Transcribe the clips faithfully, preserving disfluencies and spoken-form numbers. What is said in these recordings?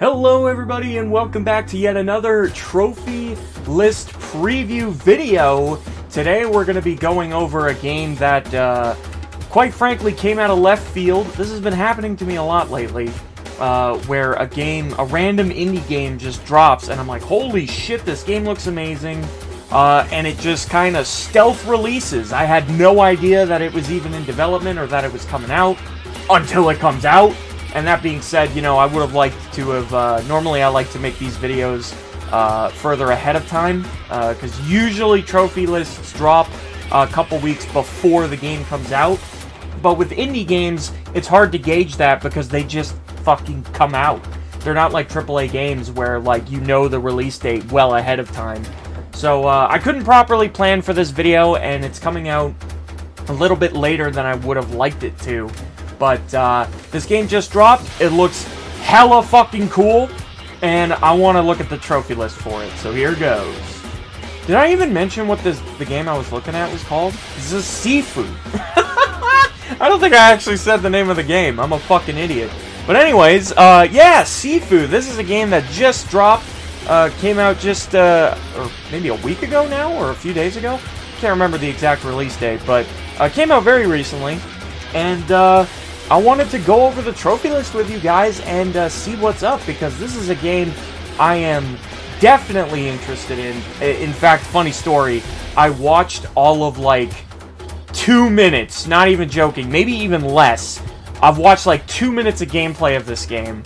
Hello everybody and welcome back to yet another trophy list preview video. Today we're going to be going over a game that uh, quite frankly came out of left field. This has been happening to me a lot lately, uh, where a game, a random indie game just drops and I'm like, holy shit, this game looks amazing, uh, and it just kind of stealth releases. I had no idea that it was even in development or that it was coming out until it comes out. And that being said, you know, I would have liked to have, uh, normally I like to make these videos uh, further ahead of time, because uh, usually trophy lists drop a couple weeks before the game comes out, but with indie games, it's hard to gauge that because they just fucking come out. They're not like triple A games where, like, you know the release date well ahead of time. So, uh, I couldn't properly plan for this video, and it's coming out a little bit later than I would have liked it to. But uh, this game just dropped, it looks hella fucking cool, and I want to look at the trophy list for it, so here goes. Did I even mention what this, the game I was looking at was called? This is Sifu. I don't think I actually said the name of the game, I'm a fucking idiot. But anyways, uh, yeah, Sifu, this is a game that just dropped, uh, came out just, uh, or maybe a week ago now, or a few days ago? Can't remember the exact release date, but uh, came out very recently, and uh... I wanted to go over the trophy list with you guys and uh, see what's up, because this is a game I am definitely interested in. In fact, funny story, I watched all of like two minutes, not even joking, maybe even less. I've watched like two minutes of gameplay of this game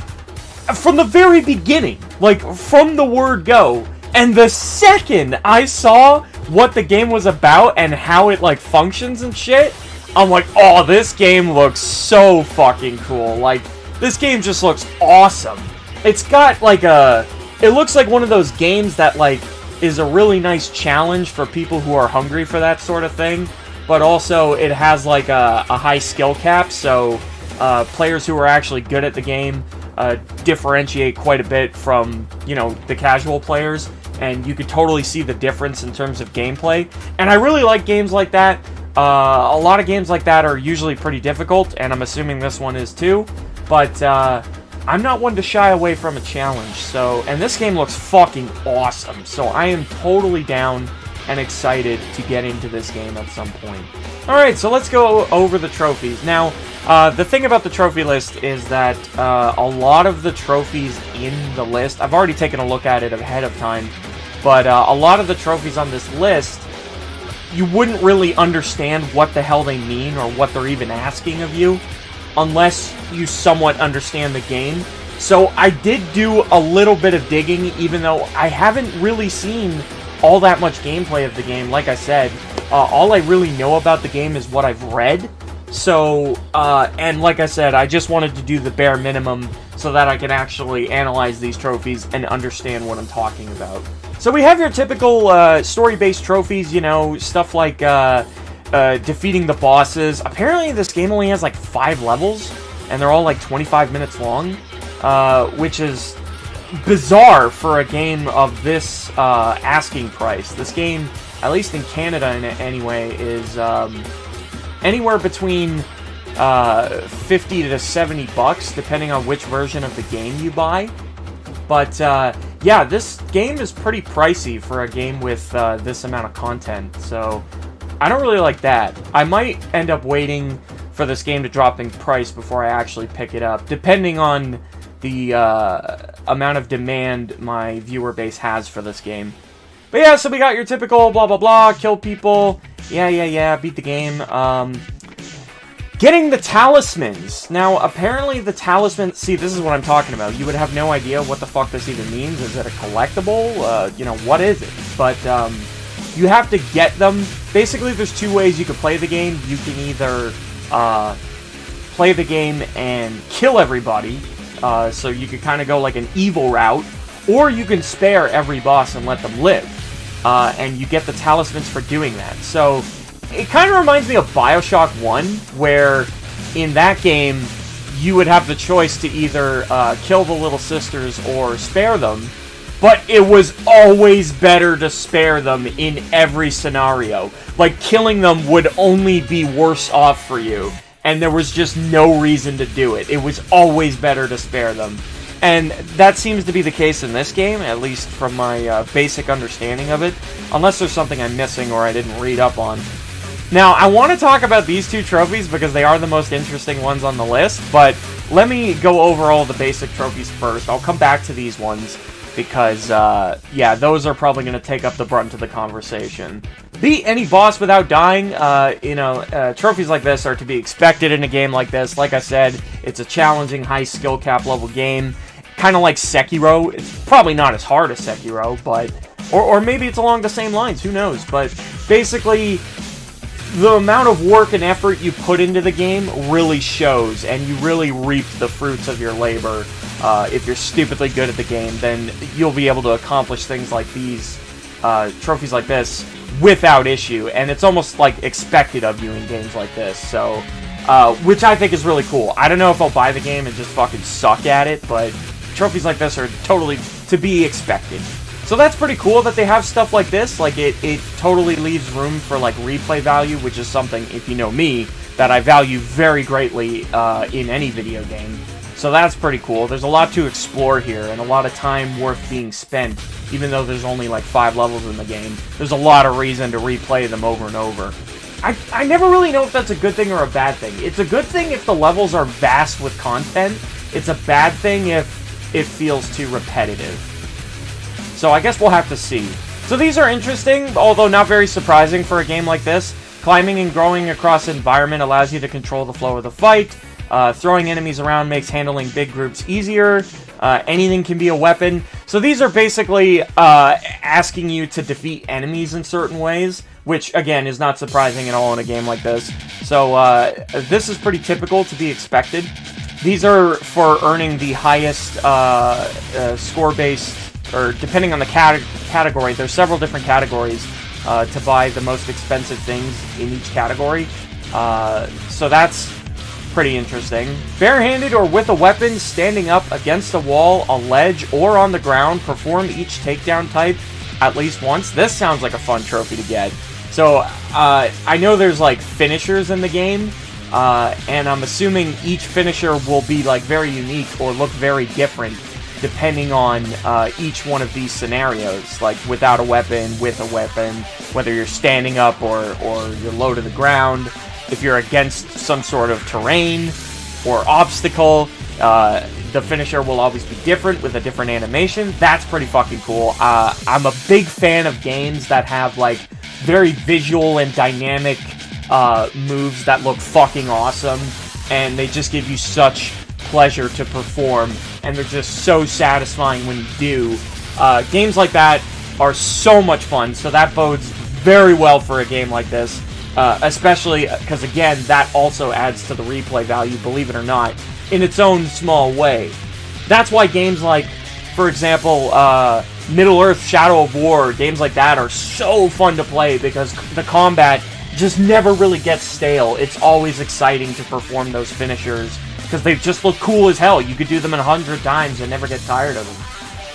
from the very beginning, like from the word go. And the second I saw what the game was about and how it like functions and shit, I'm like, oh, this game looks so fucking cool. Like, this game just looks awesome. It's got, like, a... It looks like one of those games that, like, is a really nice challenge for people who are hungry for that sort of thing. But also, it has, like, a, a high skill cap, so uh, players who are actually good at the game uh, differentiate quite a bit from, you know, the casual players. And you could totally see the difference in terms of gameplay. And I really like games like that. Uh, a lot of games like that are usually pretty difficult, and I'm assuming this one is too, but uh, I'm not one to shy away from a challenge, so, and this game looks fucking awesome, so I am totally down and excited to get into this game at some point. Alright, so let's go over the trophies. Now, uh, the thing about the trophy list is that uh, a lot of the trophies in the list, I've already taken a look at it ahead of time, but uh, a lot of the trophies on this list, you wouldn't really understand what the hell they mean or what they're even asking of you unless you somewhat understand the game. So I did do a little bit of digging, even though I haven't really seen all that much gameplay of the game. Like I said, uh, all I really know about the game is what I've read. So, uh, and like I said, I just wanted to do the bare minimum so that I can actually analyze these trophies and understand what I'm talking about. So we have your typical uh, story-based trophies, you know, stuff like uh, uh, defeating the bosses. Apparently this game only has like five levels, and they're all like twenty-five minutes long, uh, which is bizarre for a game of this uh, asking price. This game, at least in Canada anyway, is um, anywhere between uh, fifty to seventy bucks, depending on which version of the game you buy. But uh, yeah, this game is pretty pricey for a game with uh, this amount of content, so I don't really like that. I might end up waiting for this game to drop in price before I actually pick it up, depending on the uh, amount of demand my viewer base has for this game. But yeah, so we got your typical blah blah blah, kill people, yeah yeah yeah, beat the game. Um, Getting the talismans. Now, apparently the talisman... See, this is what I'm talking about. You would have no idea what the fuck this even means. Is it a collectible? Uh, you know, what is it? But um, you have to get them. Basically, there's two ways you can play the game. You can either uh, play the game and kill everybody. Uh, so you could kind of go like an evil route. Or you can spare every boss and let them live. Uh, and you get the talismans for doing that. So... it kind of reminds me of Bioshock one, where in that game, you would have the choice to either uh, kill the little sisters or spare them, but it was always better to spare them in every scenario. Like, killing them would only be worse off for you, and there was just no reason to do it. It was always better to spare them. And that seems to be the case in this game, at least from my uh, basic understanding of it, unless there's something I'm missing or I didn't read up on. Now, I want to talk about these two trophies because they are the most interesting ones on the list, but let me go over all the basic trophies first. I'll come back to these ones because, uh, yeah, those are probably going to take up the brunt of the conversation. Beat any boss without dying. Uh, you know, uh, trophies like this are to be expected in a game like this. Like I said, it's a challenging, high skill cap level game. Kind of like Sekiro. It's probably not as hard as Sekiro, but... Or, or maybe it's along the same lines, who knows? But basically, the amount of work and effort you put into the game really shows, and you really reap the fruits of your labor. Uh, if you're stupidly good at the game, then you'll be able to accomplish things like these, uh, trophies like this, without issue. And it's almost, like, expected of you in games like this, so... Uh, which I think is really cool. I don't know if I'll buy the game and just fucking suck at it, but... Trophies like this are totally to be expected. So that's pretty cool that they have stuff like this. Like, it, it totally leaves room for, like, replay value, which is something, if you know me, that I value very greatly uh, in any video game. So that's pretty cool. There's a lot to explore here, and a lot of time worth being spent, even though there's only, like, five levels in the game. There's a lot of reason to replay them over and over. I, I never really know if that's a good thing or a bad thing. It's a good thing if the levels are vast with content. It's a bad thing if it feels too repetitive. So I guess we'll have to see. So these are interesting, although not very surprising for a game like this. Climbing and growing across environment allows you to control the flow of the fight. Uh, throwing enemies around makes handling big groups easier. Uh, anything can be a weapon. So these are basically uh, asking you to defeat enemies in certain ways, which, again, is not surprising at all in a game like this. So uh, this is pretty typical to be expected. These are for earning the highest uh, uh, score-based, or depending on the cate category, there's several different categories uh, to buy the most expensive things in each category. Uh, so that's pretty interesting. Barehanded or with a weapon, standing up against a wall, a ledge, or on the ground, perform each takedown type at least once. This sounds like a fun trophy to get. So uh, I know there's like finishers in the game. Uh, and I'm assuming each finisher will be, like, very unique or look very different depending on uh, each one of these scenarios. Like, without a weapon, with a weapon, whether you're standing up or, or you're low to the ground, if you're against some sort of terrain or obstacle, uh, the finisher will always be different with a different animation. That's pretty fucking cool. Uh, I'm a big fan of games that have, like, very visual and dynamic Uh, moves that look fucking awesome, and they just give you such pleasure to perform, and they're just so satisfying when you do. Uh, games like that are so much fun, so that bodes very well for a game like this, uh, especially because, again, that also adds to the replay value, believe it or not, in its own small way. That's why games like, for example, uh, Middle-Earth Shadow of War, games like that are so fun to play, because the combat just never really gets stale. It's always exciting to perform those finishers because they just look cool as hell. You could do them a hundred times and never get tired of them.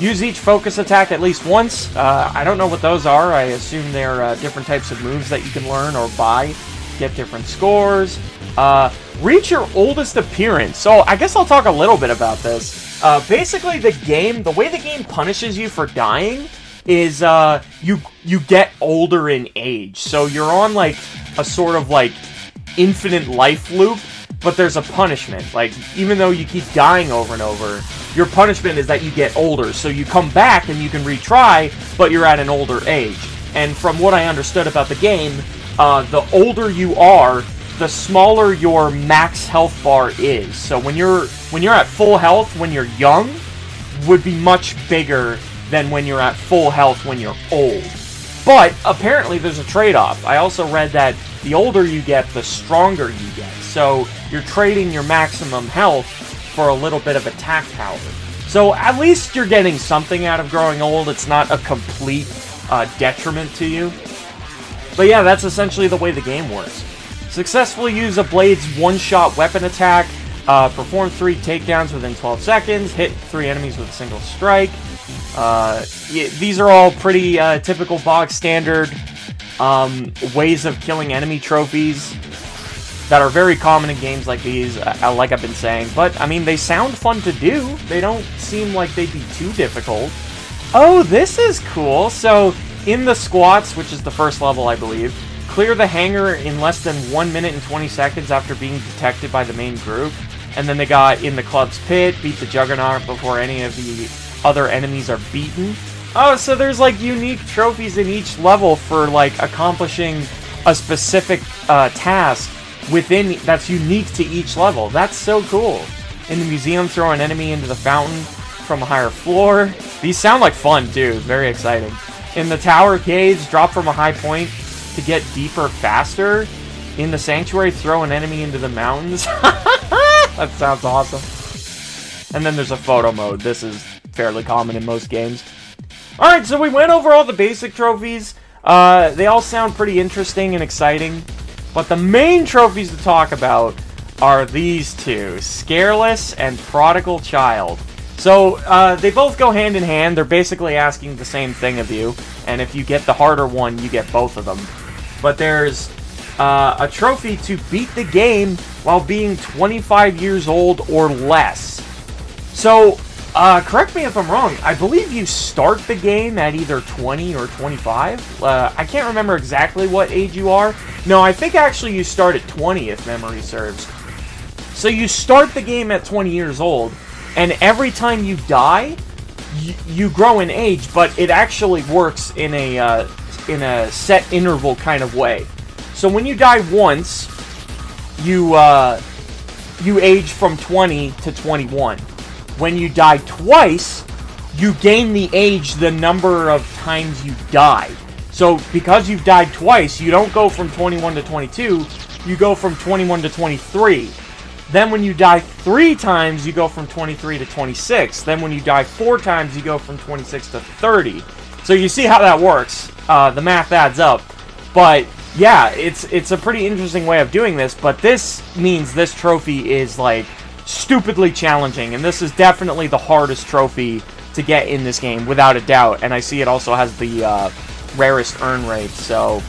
Use each focus attack at least once. Uh, I don't know what those are. I assume they're uh, different types of moves that you can learn or buy. Get different scores. Uh, reach your oldest appearance. So I guess I'll talk a little bit about this. Uh, basically, the game, the way the game punishes you for dying is uh, you you get older in age. So you're on, like, a sort of, like, infinite life loop, but there's a punishment. Like, even though you keep dying over and over, your punishment is that you get older. So you come back and you can retry, but you're at an older age. And from what I understood about the game, uh, the older you are, the smaller your max health bar is. So when you're, when you're at full health, when you're young, would be much bigger than when you're at full health when you're old. But apparently there's a trade-off. I also read that the older you get, the stronger you get. So you're trading your maximum health for a little bit of attack power. So at least you're getting something out of growing old. It's not a complete uh, detriment to you. But yeah, that's essentially the way the game works. Successfully use a blade's one-shot weapon attack. Uh, perform three takedowns within twelve seconds. Hit three enemies with a single strike. Uh, yeah, these are all pretty uh, typical bog standard um, ways of killing enemy trophies. that are very common in games like these, uh, like I've been saying. But, I mean, they sound fun to do. They don't seem like they'd be too difficult. Oh, this is cool! So, in the squats, which is the first level, I believe, clear the hangar in less than one minute and twenty seconds after being detected by the main group. And then they got in the club's pit, beat the juggernaut before any of the other enemies are beaten. Oh, so there's, like, unique trophies in each level for, like, accomplishing a specific uh, task within that's unique to each level. That's so cool. In the museum, throw an enemy into the fountain from a higher floor. These sound like fun, too. Very exciting. In the tower cage, drop from a high point to get deeper faster. In the sanctuary, throw an enemy into the mountains. That sounds awesome. And then there's a photo mode. This is fairly common in most games. Alright, so we went over all the basic trophies. Uh, they all sound pretty interesting and exciting. But the main trophies to talk about are these two, Scareless and Prodigal Child. So, uh, they both go hand in hand. They're basically asking the same thing of you. And if you get the harder one, you get both of them. But there's uh, a trophy to beat the game while being twenty-five years old or less. So, uh, correct me if I'm wrong. I believe you start the game at either twenty or twenty-five. Uh, I can't remember exactly what age you are. No, I think actually you start at twenty, if memory serves. So you start the game at twenty years old, and every time you die, you, you grow in age, but it actually works in a, uh, in a set interval kind of way. So when you die once, you, uh, you age from twenty to twenty-one. When you die twice, you gain the age the number of times you died. So, because you've died twice, you don't go from twenty-one to twenty-two, you go from twenty-one to twenty-three. Then when you die three times, you go from twenty-three to twenty-six. Then when you die four times, you go from twenty-six to thirty. So you see how that works. Uh, the math adds up. But, yeah, it's, it's a pretty interesting way of doing this, but this means this trophy is, like, stupidly challenging, and this is definitely the hardest trophy to get in this game, without a doubt. And I see it also has the, uh... rarest earn rate, so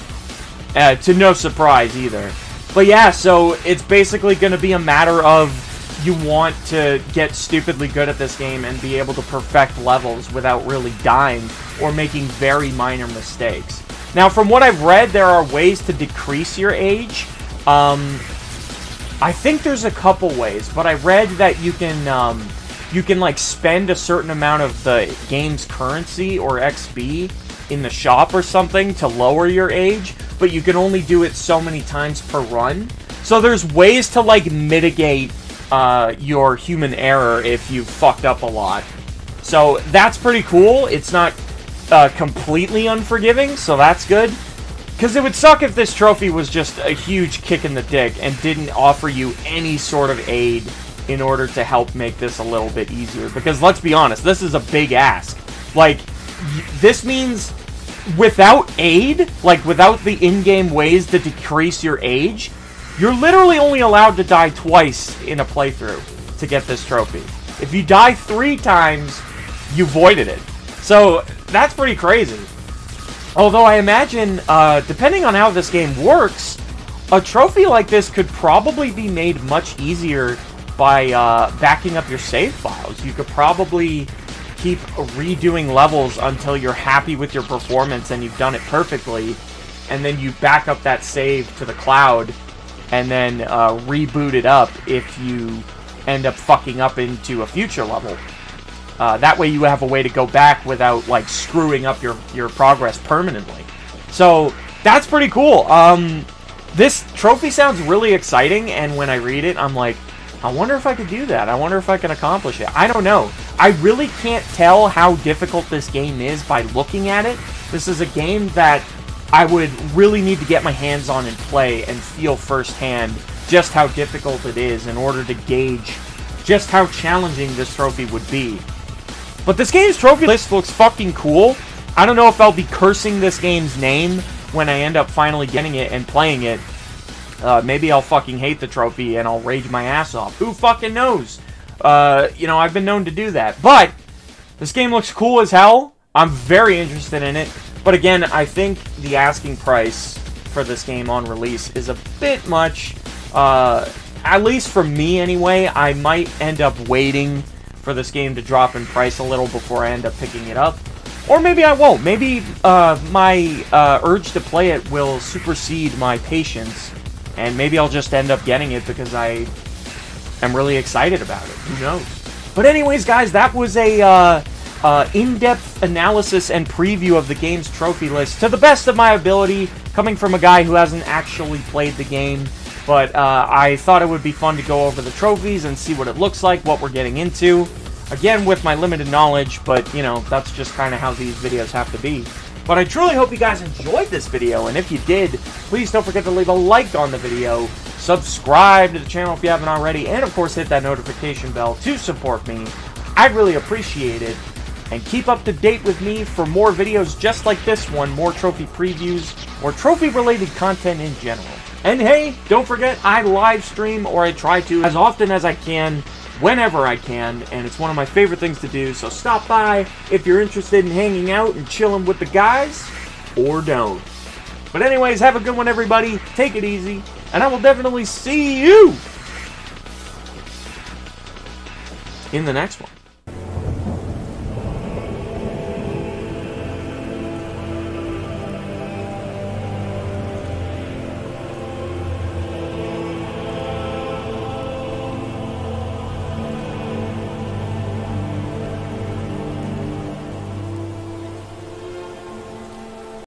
uh, to no surprise either. But yeah, so it's basically going to be a matter of you want to get stupidly good at this game and be able to perfect levels without really dying or making very minor mistakes. Now, from what I've read, there are ways to decrease your age. Um, I think there's a couple ways, but I read that you can um, you can like spend a certain amount of the game's currency or X P in the shop or something to lower your age, but you can only do it so many times per run. So there's ways to, like, mitigate uh, your human error if you've fucked up a lot. So that's pretty cool. It's not uh, completely unforgiving, so that's good. Because it would suck if this trophy was just a huge kick in the dick and didn't offer you any sort of aid in order to help make this a little bit easier. Because let's be honest, this is a big ask. Like, this means without aid, like without the in-game ways to decrease your age, you're literally only allowed to die twice in a playthrough to get this trophy. If you die three times, you voided it. So that's pretty crazy. Although I imagine, uh, depending on how this game works, a trophy like this could probably be made much easier by uh, backing up your save files. You could probably keep redoing levels until you're happy with your performance and you've done it perfectly, and then you back up that save to the cloud and then uh, reboot it up if you end up fucking up into a future level. Uh, that way you have a way to go back without, like, screwing up your, your progress permanently. So that's pretty cool. Um, this trophy sounds really exciting, and when I read it, I'm like, I wonder if I could do that. I wonder if I can accomplish it. I don't know. I really can't tell how difficult this game is by looking at it. This is a game that I would really need to get my hands on and play and feel firsthand just how difficult it is in order to gauge just how challenging this trophy would be. But this game's trophy list looks fucking cool. I don't know if I'll be cursing this game's name when I end up finally getting it and playing it. Uh, maybe I'll fucking hate the trophy and I'll rage my ass off. Who fucking knows? Uh, you know, I've been known to do that. But this game looks cool as hell. I'm very interested in it. But again, I think the asking price for this game on release is a bit much. uh, at least for me anyway, I might end up waiting for this game to drop in price a little before I end up picking it up. Or maybe I won't. Maybe uh, my uh, urge to play it will supersede my patience, and maybe I'll just end up getting it because I am really excited about it. Who knows? But anyways, guys, that was a uh, uh, in-depth analysis and preview of the game's trophy list, to the best of my ability, coming from a guy who hasn't actually played the game. But uh, I thought it would be fun to go over the trophies and see what it looks like, what we're getting into. Again, with my limited knowledge, but, you know, that's just kind of how these videos have to be. But I truly hope you guys enjoyed this video, and if you did, please don't forget to leave a like on the video, subscribe to the channel if you haven't already, and of course hit that notification bell to support me. I'd really appreciate it. And keep up to date with me for more videos just like this one, more trophy previews, more trophy-related content in general. And hey, don't forget, I live stream, or I try to, as often as I can, whenever I can, and it's one of my favorite things to do, so stop by if you're interested in hanging out and chilling with the guys, or don't. But anyways, have a good one, everybody. Take it easy, and I will definitely see you in the next one.